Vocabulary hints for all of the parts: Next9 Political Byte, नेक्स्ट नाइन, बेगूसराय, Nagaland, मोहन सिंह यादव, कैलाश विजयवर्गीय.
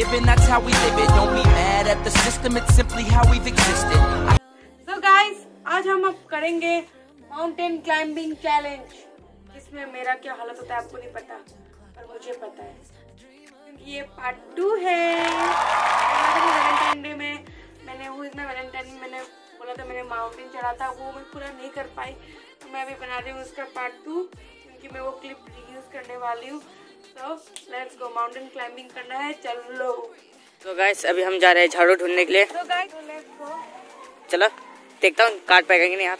given, that's how we live it. Don't be mad at the system, it's simply how we've existed. So guys, आज हम अब करेंगे mountain climbing challenge, जिसमें मेरा क्या हालत होता है आपको नहीं पता, पर मुझे पता है क्योंकि ये पार्ट 2 है। वैलेंटाइन डे में मैंने वो इसमें वैलेंटाइन मैंने बोला था, मैंने माउंटेन चढ़ा था, वो मैं पूरा नहीं कर पाई, तो मैं अभी बना रही हूँ उसका पार्ट 2 क्योंकि मैं वो क्लिप रीयूज करने वाली हूँ। तो लेट्स गो, माउंटेन क्लाइंबिंग करना है, चलो। तो गाइस अभी हम जा रहे हैं झाड़ू ढूंढने के लिए। तो गाइस लेट्स गो, चलो देखता हूँ काट पाएगा कि नहीं। आप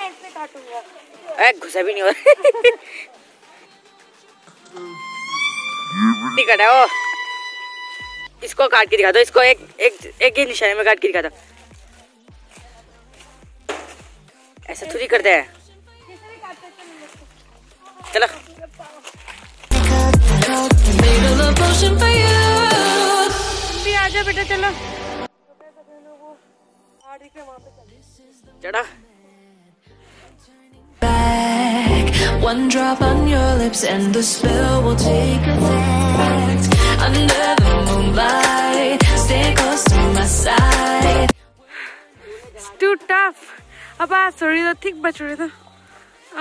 ऐसे काटूंगा, एक घुसा भी नहीं हो रहा। ठीक है वो, इसको काट के दिखा दो, इसको एक एक एक ही निशाने में काट के दिखा दो। ऐसा थोड़ी करते हैं, चलो। भी आजा बेटा, चलो चढ़ा। One drop on your lips and the spell will take effect. Under the moonlight, stay close to my side. It's too tough. अब आ सॉरी तो ठीक बच रहे थे।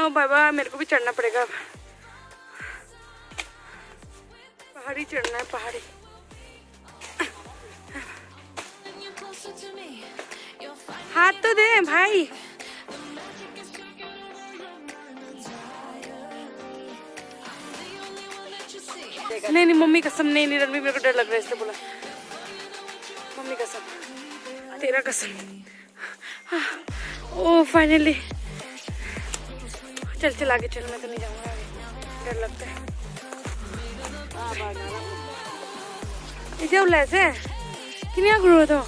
ओ बाबा, मेरे को भी चढ़ना पड़ेगा, पहाड़ी चढ़ना है, पहाड़ी। हाथ तो दे भाई। नहीं नहीं मम्मी कसम, नहीं नहीं रणवीर, मेरे को डर लग रहा है, इसलिए बोला। मम्मी कसम, तेरा कसम। ओ फाइनली, चल चल आगे चल, मैं तो नहीं जाऊंगा, डर लगता है। इधर उल्लासे कि नहीं गुरु तो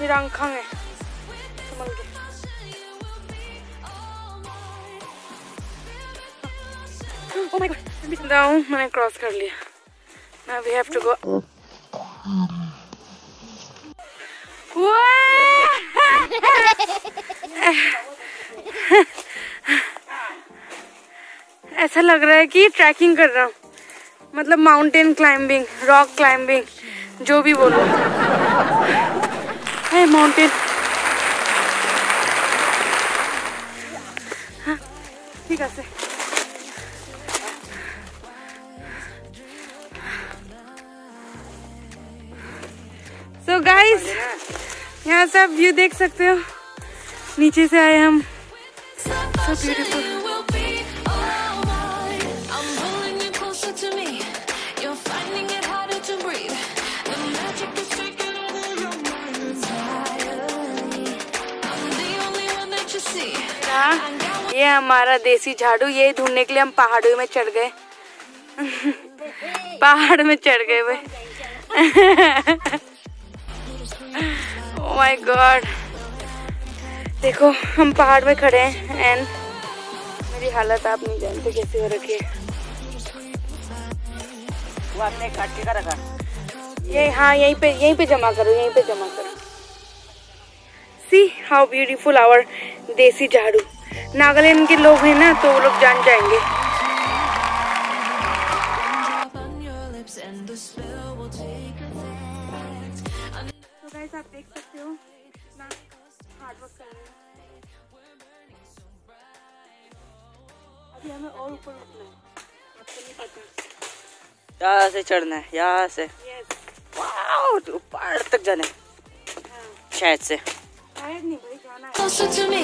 मेरा आंखा है संभल के। ओह माय गॉड, डाउन मैंने क्रॉस कर लिया। Now we have to go. ऐसा लग रहा है कि ट्रैकिंग कर रहा हूँ, मतलब माउंटेन क्लाइंबिंग, रॉक क्लाइंबिंग, जो भी बोलो। माउंटेन ठीक है, सो गाइस यहाँ से आप व्यू देख सकते हो, नीचे से आए हम। So beautiful. ये हमारा देसी झाड़ू, ये ढूंढने के लिए हम पहाड़ों में चढ़ गए। पहाड़ में चढ़ गए भाई। ओ माय गॉड, देखो हम पहाड़ में खड़े हैं एंड मेरी हालत आप नहीं जानते कैसे हो रखी है। वो आपने काट के कर रखा ये। हाँ यहीं पे जमा करो, यहीं पे जमा करो। See how beautiful our देसी झाड़ू। नागालैंड के लोग हैं ना, तो वो लोग जान जाएंगे। तो गाइस आप देख सकते हो ना, हार्ड वर्क कर रहे हैं। अभी हमें और ऊपर उठना है, आपको नहीं पता, यहाँ से चढ़ना है, यहाँ से ऊपर तक जाना है। शायद से Closer to me,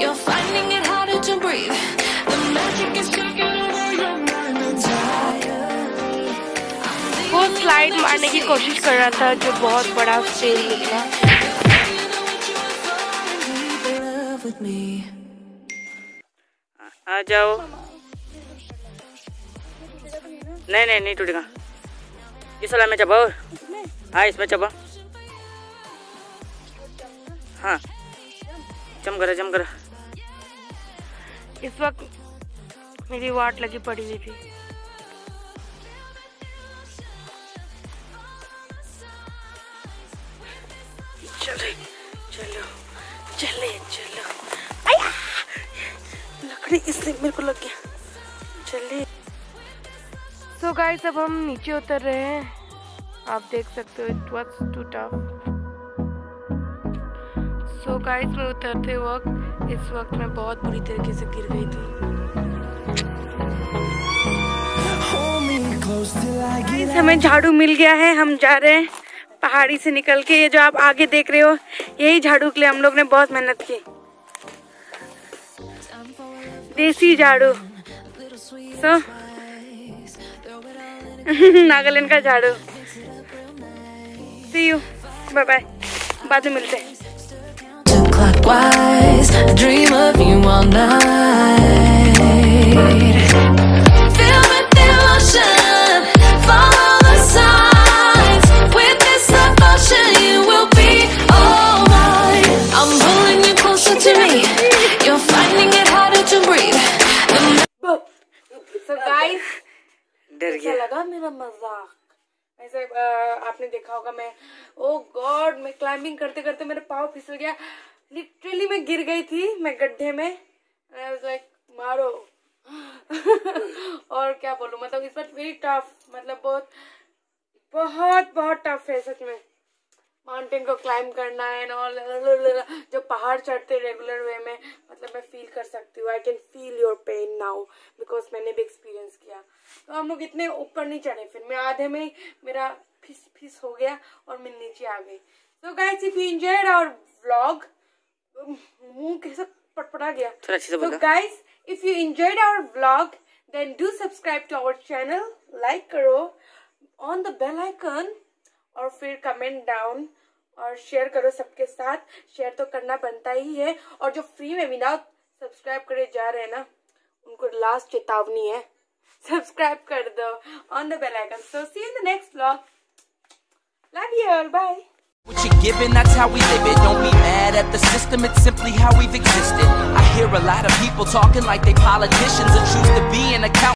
you're finding it harder to breathe. The magic is taking over your mind entirely. वो स्लाइड मारने की कोशिश कर रहा था, जो बहुत बड़ा फेल निकला। आ जाओ। नहीं नहीं नहीं टूटेगा। इस वाला में चबाओ। हाँ इसमें चबाओ। हाँ जम करा। इस वक्त मेरी वाट लगी पड़ी हुई थी। चलो चलो चलो। आखिरी स्लिप मेरे को लग गया। चलिए सो गाइस अब हम नीचे उतर रहे हैं, आप देख सकते हो it was too tough. So guys मैं उतरते वक्त इस वक्त मैं बहुत बुरी तरीके से गिर गई थी। हमें झाड़ू मिल गया है, हम जा रहे हैं पहाड़ी से निकल के। ये जो आप आगे देख रहे हो यही झाड़ू के लिए हम लोग ने बहुत मेहनत की, देसी झाड़ू। सो नागालैंड का झाड़ू। See you, bye bye, बाद में मिलते हैं। Clockwise, I dream of you all night. Feel with devotion, follow the signs. With this devotion, you will be all mine. I'm pulling you closer to me. You're finding it harder to breathe. So guys, कैसा लगा मेरा मजाक? ऐसे आपने देखा होगा मैं, ओ God, मैं क्लाइंबिंग करते करते मेरा पाँव फिसल गया। लिटरली मैं गिर गई थी, मैं गड्ढे में। आई वाज लाइक मारो और क्या बोलूं, मतलब इस बार वेरी टफ, मतलब बहुत टफ है सच में। माउंटेन को क्लाइंब करना है और जो पहाड़ चढ़ते रेगुलर वे में, मतलब मैं फील कर सकती हूँ। I can feel your pain now because मैंने भी एक्सपीरियंस किया। तो हम लोग इतने ऊपर नहीं चढ़े, फिर मैं आधे में ही मेरा फिस हो गया और मैं नीचे आ गई। तो guys if you enjoyed our vlog, मुंह कैसा पटपटा गया। तो guys if you enjoyed our vlog then do subscribe to our channel, like करो ऑन द बेल आइकन और फिर कमेंट डाउन और शेयर करो सबके साथ। शेयर तो करना बनता ही है। और जो फ्री में बिना सब्सक्राइब करे जा रहे हैं ना, उनको लास्ट चेतावनी है, सब्सक्राइब कर दो on the bell icon. So see in the next vlog, love you all, bye. What you're giving, that's how we live it. Don't be mad at the system, it's simply how we've existed. I hear a lot of people talking like they politicians and choose to be an accountant.